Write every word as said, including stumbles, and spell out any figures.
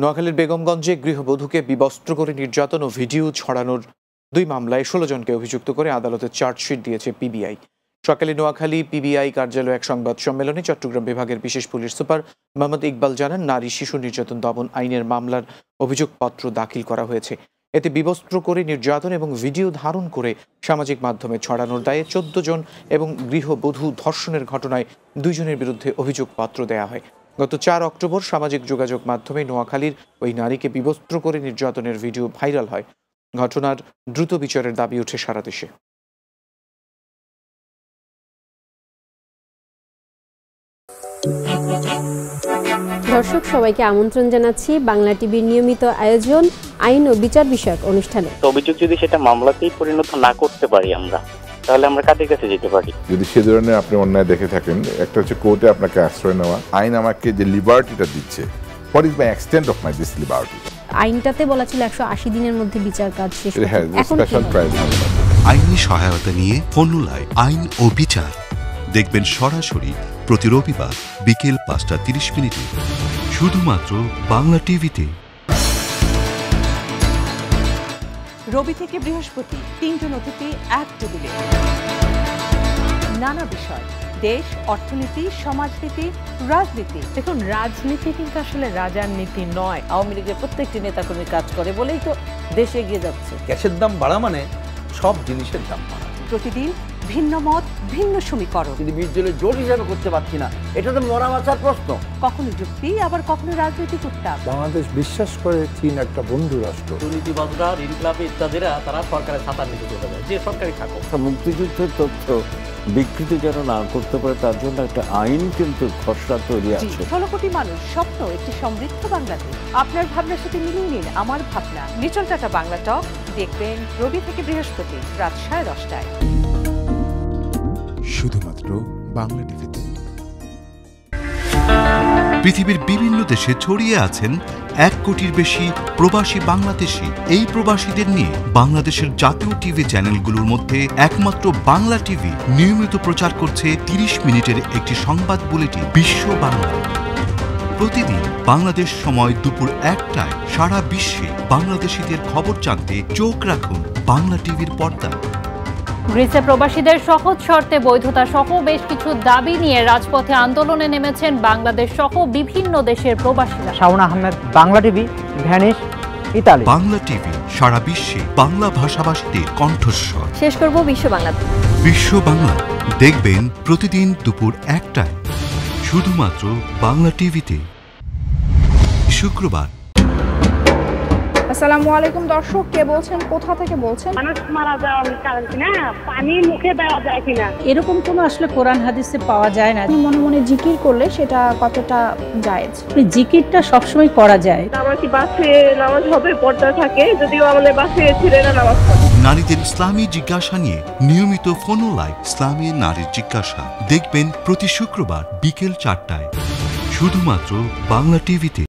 নোয়াখালীর বেগমগঞ্জে গৃহবধূকে বিবস্ত্র করে নির্যাতন ও ভিডিও ছড়ানোর দুই মামলায় ষোলো জনকে অভিযুক্ত করে আদালতে চার্জশিট দিয়েছে পিবিআই। সকালে নোয়াখালী পিবিআই কার্যালয়ে এক সংবাদ সম্মেলনে চট্টগ্রাম বিভাগের বিশেষ পুলিশ সুপার মো. ইকবাল জানান, নারী শিশু নির্যাতন দমন আইনের মামলার অভিযোগপত্র দাখিল করা হয়েছে। এতে বিবস্ত্র করে নির্যাতন এবং ভিডিও ধারণ করে সামাজিক মাধ্যমে ছড়ানোর দায়ে চোদ্দ জন এবং গৃহবধূ ধর্ষণের ঘটনায় দুইজনের বিরুদ্ধে অভিযোগপত্র দেয়া হয়। গত চার অক্টোবর সামাজিক যোগাযোগ মাধ্যমে নোয়াখালীর ওই নারীকে বিবস্ত্র করে নির্যাতনের ভিডিও ভাইরাল হয়। ঘটনার দ্রুত বিচারের দাবি ওঠে সারা দেশে। দর্শক সবাইকে আমন্ত্রণ জানাচ্ছি বাংলা টিভির নিয়মিত আয়োজন আইন ও বিচার বিষয়ক অনুষ্ঠানে। অভিযোগ যদি সেটা মামলাতেই পরিণত না করতে পারি আমরা, তাহলে আমরা কাদের কাছে যেতে পারি? যদি সে ধরনের আপনি অন্যায় দেখে থাকেন, একটা হচ্ছে কোর্টে আপনাকে আশ্রয় নেওয়া। আইন আমাকে যে লিবার্টিটা দিচ্ছে, what is my extent of my this liberty? আইনটাতে বলা ছিল একশো আশি দিনের মধ্যে বিচার কাজ শেষ। এখন স্পেশাল ট্রায়াল আইনি সহায়তা নিয়ে ফর্মুলায় আইন ও বিচার দেখবেন সরাসরি প্রতি রবিবার বিকেল পাঁচটা তিরিশ মিনিটে শুধুমাত্র বাংলা টিভিতে। রবি থেকে বৃহস্পতি তিনটে নথিতে এক টেবিলে নানা বিষয়, দেশ, অর্থনীতি, সমাজনীতি, রাজনীতি। দেখুন, রাজনীতি কিন্তু আসলে রাজার নীতি নয়। আওয়ামী লীগের প্রত্যেকটি নেতাকর্মী কাজ করে বলেই তো দেশে এগিয়ে যাচ্ছে। গ্যাসের দাম বাড়া মানে সব জিনিসের দাম বাড়া। প্রতিদিন ভিন্ন মত, ভিন্ন সমীকরণ। যদি বিদ্যুলে জোট হিসাবে করতে পারছি না, এটা তো মরা বাঁচার প্রশ্ন। কখনো যুক্তি, আবার কখনো রাজনৈতিক উত্তাপ। বাংলাদেশ বিশ্বাস করে চীন একটা বন্ধু রাষ্ট্র। দুর্নীতিবাজরা, ঋণ ক্লাবে ইত্যাদিরা তারা সরকারের সাঁতার নিতে চলে যায়, যে সরকারি থাকো। মুক্তিযুদ্ধের তথ্য বিকৃতি যেন না করতে পারে তার জন্য একটা আইন কিন্তু খসড়া তৈরি আছে। ষোলো কোটি মানুষ স্বপ্ন একটি সমৃদ্ধ বাংলাদেশ। আপনার ভাবনার সাথে মিলিয়ে নিন আমার ভাবনা। নিচল টাটা বাংলা টক দেখবেন রবি থেকে বৃহস্পতি রাত সাড়ে দশটায় শুধুমাত্র বাংলা টিভিতে। পৃথিবীর বিভিন্ন দেশে ছড়িয়ে আছেন এক কোটির বেশি প্রবাসী বাংলাদেশি। এই প্রবাসীদের নিয়ে বাংলাদেশের জাতীয় টিভি চ্যানেলগুলোর মধ্যে একমাত্র বাংলা টিভি নিয়মিত প্রচার করছে তিরিশ মিনিটের একটি সংবাদ বুলেটিন বিশ্ব বাংলা। প্রতিদিন বাংলাদেশ সময় দুপুর একটায় সারা বিশ্বে বাংলাদেশিদের খবর জানতে চোখ রাখুন বাংলা টিভির পর্দায়। গ্রিসে প্রবাসীদের সহজ শর্তে বৈধতা সহ বেশ কিছু দাবি নিয়ে রাজপথে আন্দোলনে নেমেছেন বাংলাদেশ সহ বিভিন্ন দেশের প্রবাসীরা। শাওন আহমেদ, বাংলা টিভি, ভ্যানিস, ইতালি। বাংলা টিভি সারা বিশ্বে বাংলা ভাষাভাষীদের কণ্ঠস্বর। শেষ করব বিশ্ব বাংলা। বিশ্ব বাংলা দেখবেন প্রতিদিন দুপুর একটায় শুধুমাত্র বাংলা টিভিতে শুক্রবার। আসসালামু আলাইকুম দর্শক, কে বলছেন, কোথা থেকে বলছেন? মানুষ মারা যায় আমি কারণ কি না, পানি মুখে দেওয়া যায় কি না, এরকম কোনো আসলে কোরআন হাদিসে পাওয়া যায় না। মনে মনে জিকির করলে সেটা কতটা জায়েজ? জিকিরটা সবসময় করা যায়। আমার কি বাসে নামাজ হবে? পর্দা থাকে, যদিও আমাদের বাসে ছেলেরা নামাজ পড়ে। নারীদের ইসলামী জিজ্ঞাসা নিয়ে নিয়মিত ফোনো লাইভ ইসলামী নারীর জিজ্ঞাসা দেখবেন প্রতি শুক্রবার বিকেল চারটায় শুধুমাত্র বাংলা টিভিতে।